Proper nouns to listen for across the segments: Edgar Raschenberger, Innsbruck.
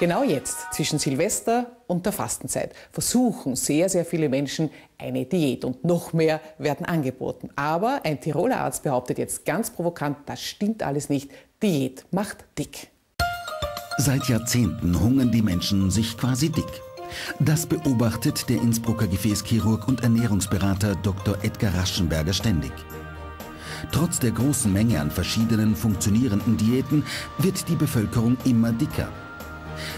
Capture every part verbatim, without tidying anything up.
Genau jetzt, zwischen Silvester und der Fastenzeit, versuchen sehr, sehr viele Menschen eine Diät und noch mehr werden angeboten. Aber ein Tiroler Arzt behauptet jetzt ganz provokant, das stimmt alles nicht, Diät macht dick. Seit Jahrzehnten hungern die Menschen sich quasi dick. Das beobachtet der Innsbrucker Gefäßchirurg und Ernährungsberater Doktor Edgar Raschenberger ständig. Trotz der großen Menge an verschiedenen funktionierenden Diäten wird die Bevölkerung immer dicker.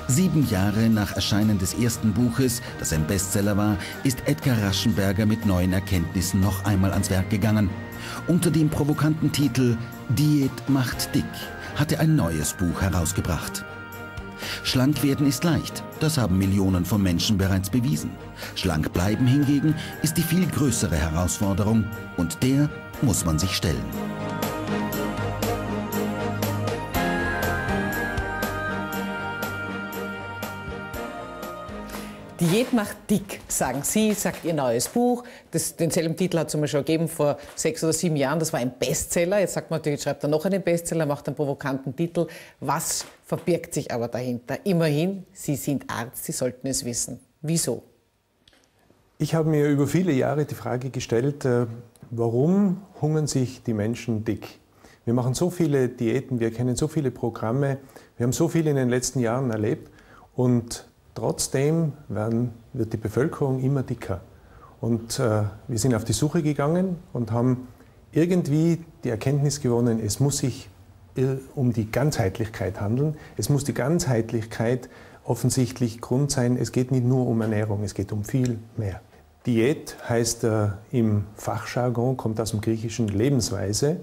Sieben Jahre nach Erscheinen des ersten Buches, das ein Bestseller war, ist Edgar Raschenberger mit neuen Erkenntnissen noch einmal ans Werk gegangen. Unter dem provokanten Titel »Diät macht dick« hat er ein neues Buch herausgebracht. Schlank werden ist leicht, das haben Millionen von Menschen bereits bewiesen. Schlank bleiben hingegen ist die viel größere Herausforderung und der muss man sich stellen. Diät macht dick, sagen Sie, sagt Ihr neues Buch. Das, denselben Titel hat es einmal schon gegeben vor sechs oder sieben Jahren. Das war ein Bestseller. Jetzt sagt man natürlich, jetzt schreibt er noch einen Bestseller, macht einen provokanten Titel. Was verbirgt sich aber dahinter? Immerhin, Sie sind Arzt, Sie sollten es wissen. Wieso? Ich habe mir über viele Jahre die Frage gestellt, warum hungern sich die Menschen dick? Wir machen so viele Diäten, wir kennen so viele Programme, wir haben so viel in den letzten Jahren erlebt und trotzdem werden, wird die Bevölkerung immer dicker. Und äh, wir sind auf die Suche gegangen und haben irgendwie die Erkenntnis gewonnen, es muss sich um die Ganzheitlichkeit handeln. Es muss die Ganzheitlichkeit offensichtlich Grund sein. Es geht nicht nur um Ernährung, es geht um viel mehr. Diät heißt äh, im Fachjargon, kommt aus dem Griechischen, Lebensweise.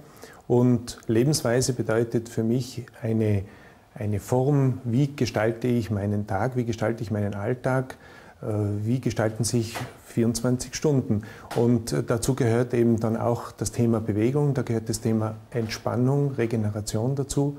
Und Lebensweise bedeutet für mich eine Eine Form, wie gestalte ich meinen Tag, wie gestalte ich meinen Alltag, wie gestalten sich vierundzwanzig Stunden. Und dazu gehört eben dann auch das Thema Bewegung, da gehört das Thema Entspannung, Regeneration dazu.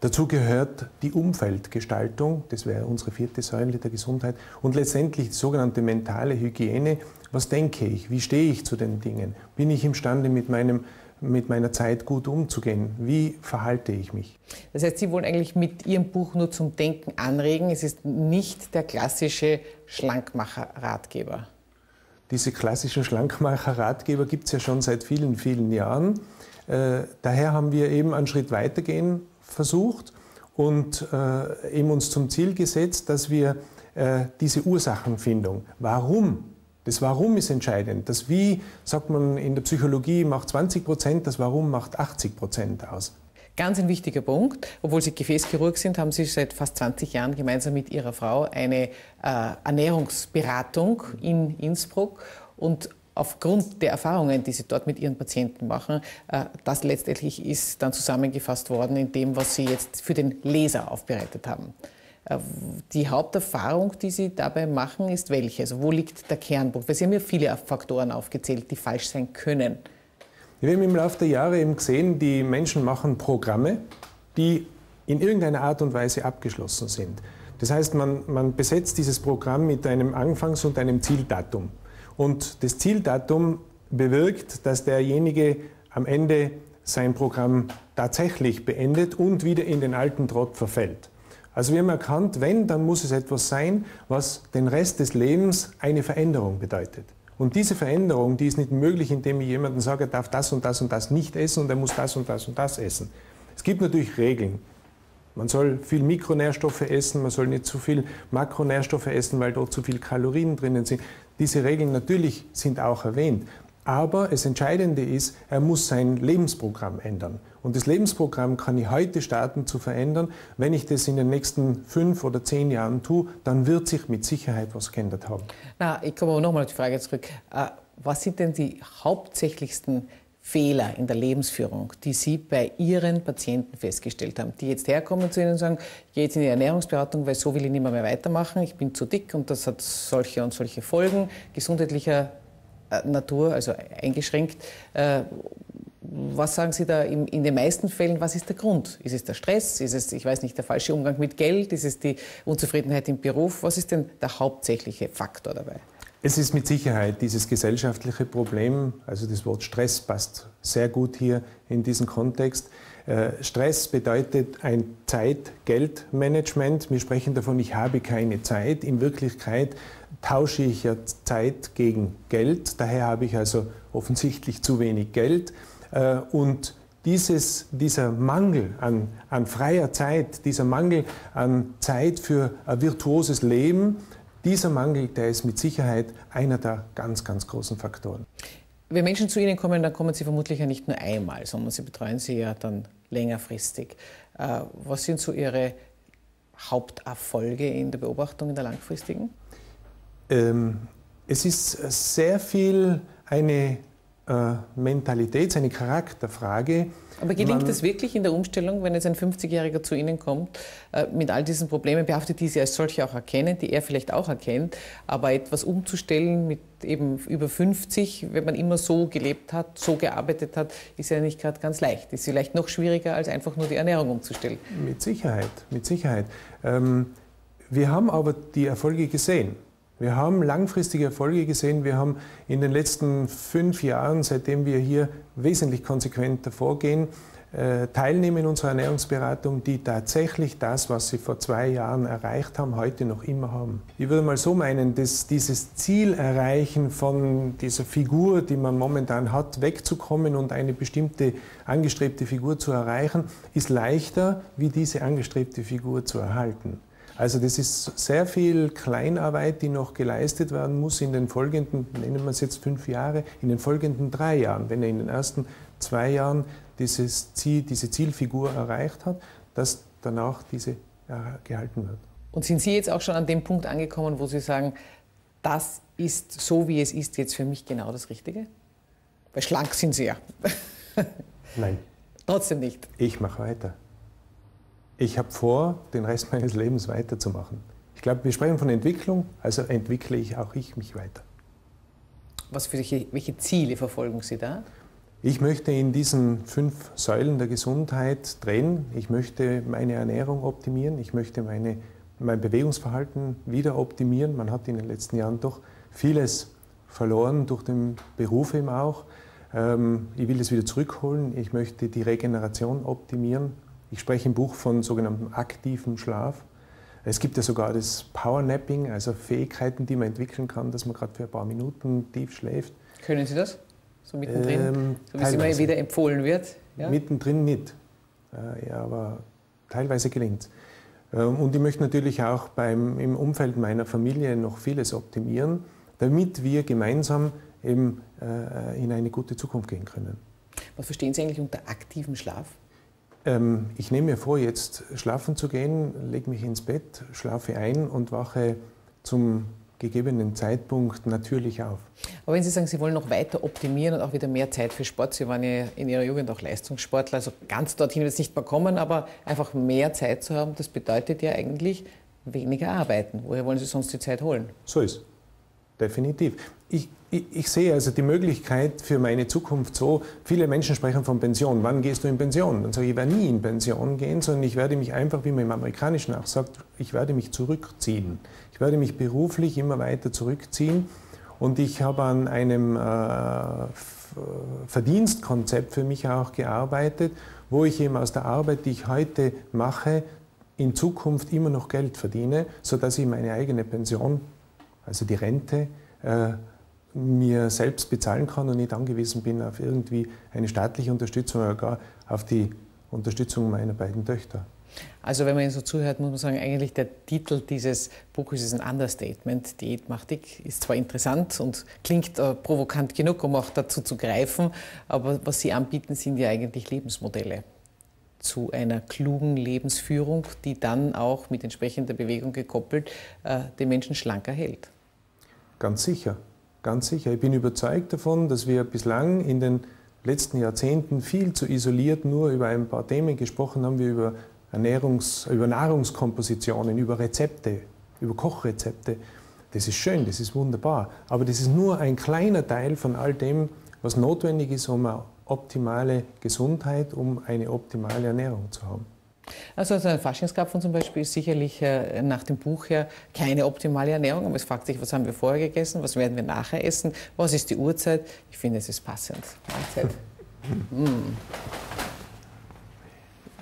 Dazu gehört die Umfeldgestaltung, das wäre unsere vierte Säule der Gesundheit. Und letztendlich die sogenannte mentale Hygiene. Was denke ich? Wie stehe ich zu den Dingen? Bin ich imstande mit meinem mit meiner Zeit gut umzugehen. Wie verhalte ich mich? Das heißt, Sie wollen eigentlich mit Ihrem Buch nur zum Denken anregen. Es ist nicht der klassische Schlankmacher-Ratgeber. Diese klassischen Schlankmacher-Ratgeber gibt es ja schon seit vielen, vielen Jahren. Äh, daher haben wir eben einen Schritt weitergehen versucht und äh, eben uns zum Ziel gesetzt, dass wir äh, diese Ursachenfindung, warum? Das Warum ist entscheidend. Das Wie, sagt man in der Psychologie, macht zwanzig Prozent, das Warum macht achtzig Prozent aus. Ganz ein wichtiger Punkt. Obwohl Sie Gefäßchirurg sind, haben Sie seit fast zwanzig Jahren gemeinsam mit Ihrer Frau eine äh, Ernährungsberatung in Innsbruck. Und aufgrund der Erfahrungen, die Sie dort mit Ihren Patienten machen, äh, das letztendlich ist dann zusammengefasst worden in dem, was Sie jetzt für den Leser aufbereitet haben. Die Haupterfahrung, die Sie dabei machen, ist welche? Also wo liegt der Kernpunkt? Weil Sie haben ja viele Faktoren aufgezählt, die falsch sein können. Wir haben im Laufe der Jahre eben gesehen, die Menschen machen Programme, die in irgendeiner Art und Weise abgeschlossen sind. Das heißt, man, man besetzt dieses Programm mit einem Anfangs- und einem Zieldatum. Und das Zieldatum bewirkt, dass derjenige am Ende sein Programm tatsächlich beendet und wieder in den alten Trott verfällt. Also wir haben erkannt, wenn, dann muss es etwas sein, was den Rest des Lebens eine Veränderung bedeutet. Und diese Veränderung, die ist nicht möglich, indem ich jemandem sage, er darf das und das und das nicht essen und er muss das und das und das essen. Es gibt natürlich Regeln. Man soll viel Mikronährstoffe essen, man soll nicht zu viel Makronährstoffe essen, weil dort zu viel Kalorien drinnen sind. Diese Regeln natürlich sind auch erwähnt. Aber das Entscheidende ist, er muss sein Lebensprogramm ändern. Und das Lebensprogramm kann ich heute starten zu verändern. Wenn ich das in den nächsten fünf oder zehn Jahren tue, dann wird sich mit Sicherheit was geändert haben. Na, ich komme aber nochmal auf die Frage zurück. Was sind denn die hauptsächlichsten Fehler in der Lebensführung, die Sie bei Ihren Patienten festgestellt haben, die jetzt herkommen zu Ihnen und sagen, ich gehe jetzt in die Ernährungsberatung, weil so will ich nicht mehr, mehr weitermachen, ich bin zu dick und das hat solche und solche Folgen, gesundheitlicher Natur, also eingeschränkt. Was sagen Sie da in den meisten Fällen, was ist der Grund? Ist es der Stress? Ist es, ich weiß nicht, der falsche Umgang mit Geld? Ist es die Unzufriedenheit im Beruf? Was ist denn der hauptsächliche Faktor dabei? Es ist mit Sicherheit dieses gesellschaftliche Problem, also das Wort Stress passt sehr gut hier in diesen Kontext. Stress bedeutet ein Zeit-Geld-Management. Wir sprechen davon, ich habe keine Zeit. In Wirklichkeit tausche ich ja Zeit gegen Geld. Daher habe ich also offensichtlich zu wenig Geld. Und dieses, dieser Mangel an, an freier Zeit, dieser Mangel an Zeit für ein virtuoses Leben, dieser Mangel, der ist mit Sicherheit einer der ganz, ganz großen Faktoren. Wenn Menschen zu Ihnen kommen, dann kommen Sie vermutlich ja nicht nur einmal, sondern Sie betreuen sie ja dann längerfristig. Was sind so Ihre Haupterfolge in der Beobachtung, in der langfristigen? Ähm, es ist sehr viel eine äh, Mentalitäts-, eine Charakterfrage. Aber gelingt es wirklich in der Umstellung, wenn jetzt ein fünfzigjähriger zu Ihnen kommt, äh, mit all diesen Problemen behaftet, die Sie als solche auch erkennen, die er vielleicht auch erkennt, aber etwas umzustellen mit eben über fünfzig, wenn man immer so gelebt hat, so gearbeitet hat, ist ja nicht gerade ganz leicht. Ist vielleicht noch schwieriger, als einfach nur die Ernährung umzustellen. Mit Sicherheit, mit Sicherheit. Ähm, wir haben aber die Erfolge gesehen. Wir haben langfristige Erfolge gesehen. Wir haben in den letzten fünf Jahren, seitdem wir hier wesentlich konsequenter vorgehen, teilnehmen in unserer Ernährungsberatung, die tatsächlich das, was sie vor zwei Jahren erreicht haben, heute noch immer haben. Ich würde mal so meinen, dass dieses Ziel erreichen von dieser Figur, die man momentan hat, wegzukommen und eine bestimmte angestrebte Figur zu erreichen, ist leichter, wie diese angestrebte Figur zu erhalten. Also das ist sehr viel Kleinarbeit, die noch geleistet werden muss in den folgenden, nennen wir es jetzt fünf Jahre, in den folgenden drei Jahren. Wenn er in den ersten zwei Jahren dieses Ziel, diese Zielfigur erreicht hat, dass danach diese gehalten wird. Und sind Sie jetzt auch schon an dem Punkt angekommen, wo Sie sagen, das ist so, wie es ist, jetzt für mich genau das Richtige? Weil schlank sind Sie ja. Nein. Trotzdem nicht. Ich mache weiter. Ich habe vor, den Rest meines Lebens weiterzumachen. Ich glaube, wir sprechen von Entwicklung, also entwickle ich auch ich mich weiter. Was für welche, welche Ziele verfolgen Sie da? Ich möchte in diesen fünf Säulen der Gesundheit drehen. Ich möchte meine Ernährung optimieren. Ich möchte meine, mein Bewegungsverhalten wieder optimieren. Man hat in den letzten Jahren doch vieles verloren, durch den Beruf eben auch. Ich will es wieder zurückholen. Ich möchte die Regeneration optimieren. Ich spreche im Buch von sogenanntem aktivem Schlaf. Es gibt ja sogar das Powernapping, also Fähigkeiten, die man entwickeln kann, dass man gerade für ein paar Minuten tief schläft. Können Sie das? So mittendrin? Ähm, so wie es immer wieder empfohlen wird? Ja? Mittendrin nicht. Äh, ja, aber teilweise gelingt es. Ähm, und ich möchte natürlich auch beim, im Umfeld meiner Familie noch vieles optimieren, damit wir gemeinsam eben, äh, in eine gute Zukunft gehen können. Was verstehen Sie eigentlich unter aktivem Schlaf? Ich nehme mir vor, jetzt schlafen zu gehen, lege mich ins Bett, schlafe ein und wache zum gegebenen Zeitpunkt natürlich auf. Aber wenn Sie sagen, Sie wollen noch weiter optimieren und auch wieder mehr Zeit für Sport, Sie waren ja in Ihrer Jugend auch Leistungssportler, also ganz dorthin wird es nicht mehr kommen, aber einfach mehr Zeit zu haben, das bedeutet ja eigentlich weniger arbeiten. Woher wollen Sie sonst die Zeit holen? So ist es. Definitiv. Ich, ich, ich sehe also die Möglichkeit für meine Zukunft so, viele Menschen sprechen von Pension. Wann gehst du in Pension? Dann sage ich, ich werde nie in Pension gehen, sondern ich werde mich einfach, wie man im Amerikanischen auch sagt, ich werde mich zurückziehen. Ich werde mich beruflich immer weiter zurückziehen und ich habe an einem äh, Verdienstkonzept für mich auch gearbeitet, wo ich eben aus der Arbeit, die ich heute mache, in Zukunft immer noch Geld verdiene, sodass ich meine eigene Pension, also die Rente, äh, mir selbst bezahlen kann und nicht angewiesen bin auf irgendwie eine staatliche Unterstützung oder gar auf die Unterstützung meiner beiden Töchter. Also wenn man Ihnen so zuhört, muss man sagen, eigentlich der Titel dieses Buches ist ein Understatement. Diät macht dick ist zwar interessant und klingt äh, provokant genug, um auch dazu zu greifen, aber was Sie anbieten, sind ja eigentlich Lebensmodelle zu einer klugen Lebensführung, die dann auch mit entsprechender Bewegung gekoppelt äh, den Menschen schlanker hält. Ganz sicher, ganz sicher. Ich bin überzeugt davon, dass wir bislang in den letzten Jahrzehnten viel zu isoliert nur über ein paar Themen gesprochen haben, wie über Ernährungs-, über Nahrungskompositionen, über Rezepte, über Kochrezepte. Das ist schön, das ist wunderbar, aber das ist nur ein kleiner Teil von all dem, was notwendig ist, um eine optimale Gesundheit, um eine optimale Ernährung zu haben. Also ein Faschingskarpfen zum Beispiel ist sicherlich äh, nach dem Buch her keine optimale Ernährung, aber es fragt sich, was haben wir vorher gegessen, was werden wir nachher essen, was ist die Uhrzeit? Ich finde, es ist passend. Mahlzeit. mm.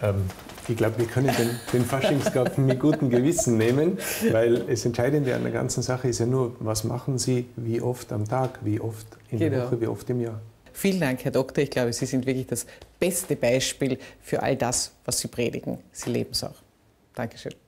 Ähm, ich glaube, wir können den, den Faschingsgarten mit gutem Gewissen nehmen, weil das Entscheidende an der ganzen Sache ist ja nur, was machen Sie, wie oft am Tag, wie oft in genau. der Woche, wie oft im Jahr. Vielen Dank, Herr Doktor. Ich glaube, Sie sind wirklich das beste Beispiel für all das, was Sie predigen. Sie leben es auch. Dankeschön.